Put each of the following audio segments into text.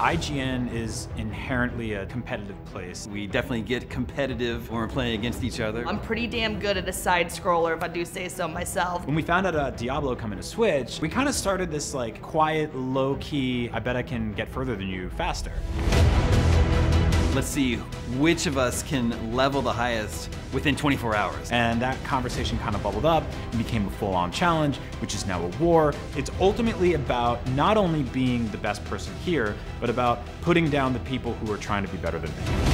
IGN is inherently a competitive place. We definitely get competitive when we're playing against each other. I'm pretty damn good at a side-scroller, if I do say so myself. When we found out Diablo coming to Switch, we kind of started this like quiet, low-key, I bet I can get further than you faster. Let's see which of us can level the highest within 24 hours. And that conversation kind of bubbled up and became a full-on challenge, which is now a war. It's ultimately about not only being the best person here, but about putting down the people who are trying to be better than me.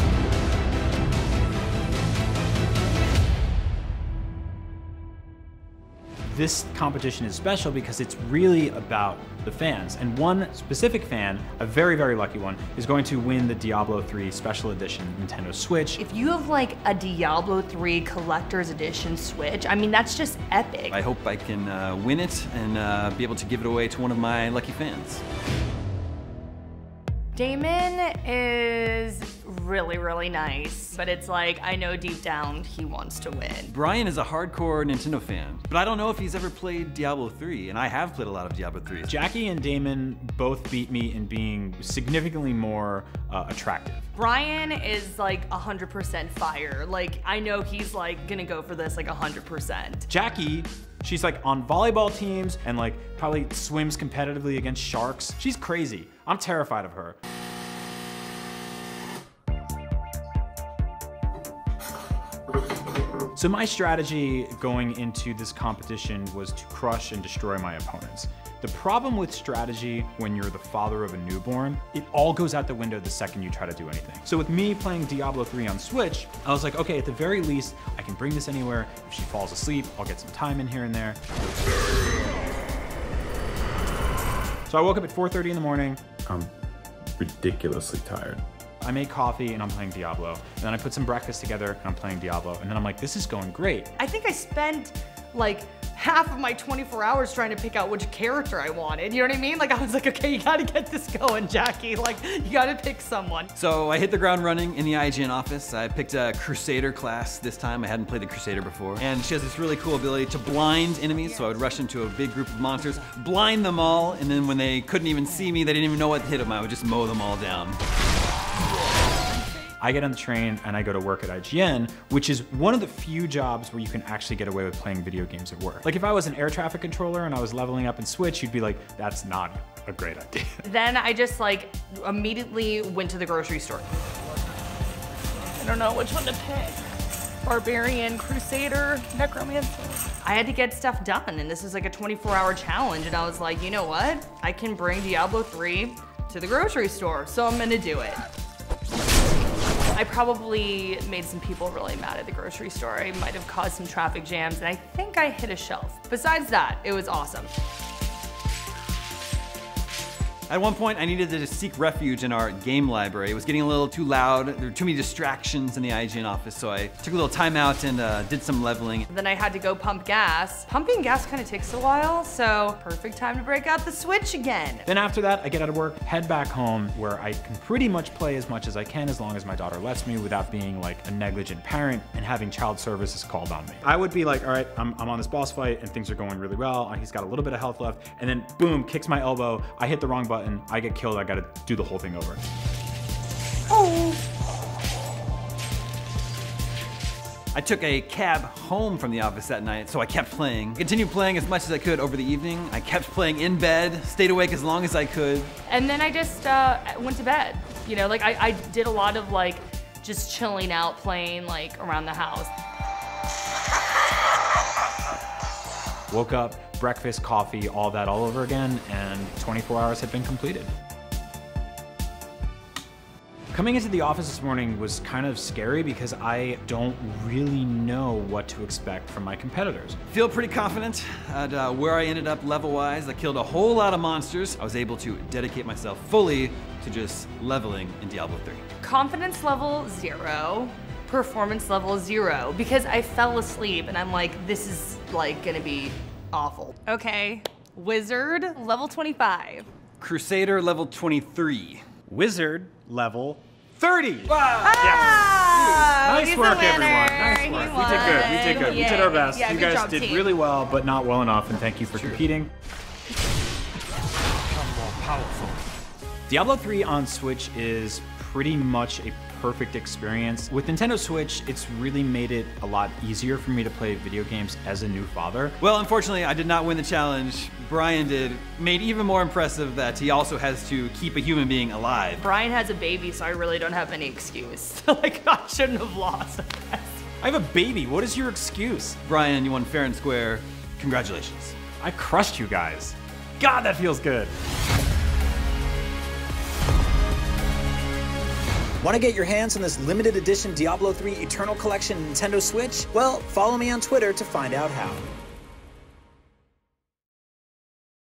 This competition is special because it's really about the fans. And one specific fan, a very, very lucky one, is going to win the Diablo III Special Edition Nintendo Switch. If you have like a Diablo III Collector's Edition Switch, I mean, that's just epic. I hope I can win it and be able to give it away to one of my lucky fans. Daemon is really, really nice, but it's like, I know deep down he wants to win. Brian is a hardcore Nintendo fan, but I don't know if he's ever played Diablo 3, and I have played a lot of Diablo 3. Jacki and Daemon both beat me in being significantly more attractive. Brian is like 100% fire. Like, I know he's like gonna go for this like 100%. Jacki, she's like on volleyball teams and like probably swims competitively against sharks. She's crazy. I'm terrified of her. So my strategy going into this competition was to crush and destroy my opponents. The problem with strategy when you're the father of a newborn, it all goes out the window the second you try to do anything. So with me playing Diablo III on Switch, I was like, okay, at the very least, I can bring this anywhere. If she falls asleep, I'll get some time in here and there. So I woke up at 4:30 in the morning. I'm ridiculously tired. I made coffee and I'm playing Diablo. And then I put some breakfast together and I'm playing Diablo. And then I'm like, this is going great. I think I spent like half of my 24 hours trying to pick out which character I wanted. You know what I mean? Like I was like, okay, you gotta get this going, Jacki. Like you gotta pick someone. So I hit the ground running in the IGN office. I picked a Crusader class this time. I hadn't played the Crusader before. And she has this really cool ability to blind enemies. So I would rush into a big group of monsters, blind them all. And then when they couldn't even see me, they didn't even know what hit them. I would just mow them all down. I get on the train and I go to work at IGN, which is one of the few jobs where you can actually get away with playing video games at work. Like if I was an air traffic controller and I was leveling up in Switch, you'd be like, that's not a great idea. Then I just like immediately went to the grocery store. I don't know which one to pick. Barbarian, Crusader, Necromancer. I had to get stuff done and this was like a 24-hour challenge and I was like, you know what? I can bring Diablo III to the grocery store, so I'm gonna do it. I probably made some people really mad at the grocery store. I might have caused some traffic jams, and I think I hit a shelf. Besides that, it was awesome. At one point, I needed to just seek refuge in our game library. It was getting a little too loud. There were too many distractions in the IGN office, so I took a little time out and did some leveling. Then I had to go pump gas. Pumping gas kind of takes a while, so perfect time to break out the Switch again. Then after that, I get out of work, head back home, where I can pretty much play as much as I can, as long as my daughter lets me, without being like a negligent parent and having child services called on me. I would be like, all right, I'm on this boss fight, and things are going really well. He's got a little bit of health left, and then boom, kicks my elbow. I hit the wrong button, I get killed, I gotta do the whole thing over. Oh. I took a cab home from the office that night, so I kept playing. Continued playing as much as I could over the evening. I kept playing in bed, stayed awake as long as I could. And then I just went to bed. You know, like I did a lot of like, just chilling out, playing like around the house. Woke up, breakfast, coffee, all that all over again, and 24 hours had been completed. Coming into the office this morning was kind of scary because I don't really know what to expect from my competitors. Feel pretty confident at where I ended up level-wise. I killed a whole lot of monsters. I was able to dedicate myself fully to just leveling in Diablo 3. Confidence level 0. Performance level 0 because I fell asleep and I'm like, this is like gonna be awful. Okay, Wizard level 25. Crusader level 23. Wizard level 30. Wow. Oh, yes. Nice work, everyone. Nice work. We did good. Yay. We did our best. Yeah, you guys did really well, but not well enough, and thank you for competing. Become more powerful. Diablo 3 on Switch is pretty much a perfect experience. With Nintendo Switch, it's really made it a lot easier for me to play video games as a new father. Well, unfortunately, I did not win the challenge. Brian did. Made even more impressive that he also has to keep a human being alive. Brian has a baby, so I really don't have any excuse. Like, I shouldn't have lost. I have a baby. What is your excuse? Brian, you won fair and square. Congratulations. I crushed you guys. God, that feels good. Want to get your hands on this limited edition Diablo 3 Eternal Collection Nintendo Switch? Well, follow me on Twitter to find out how.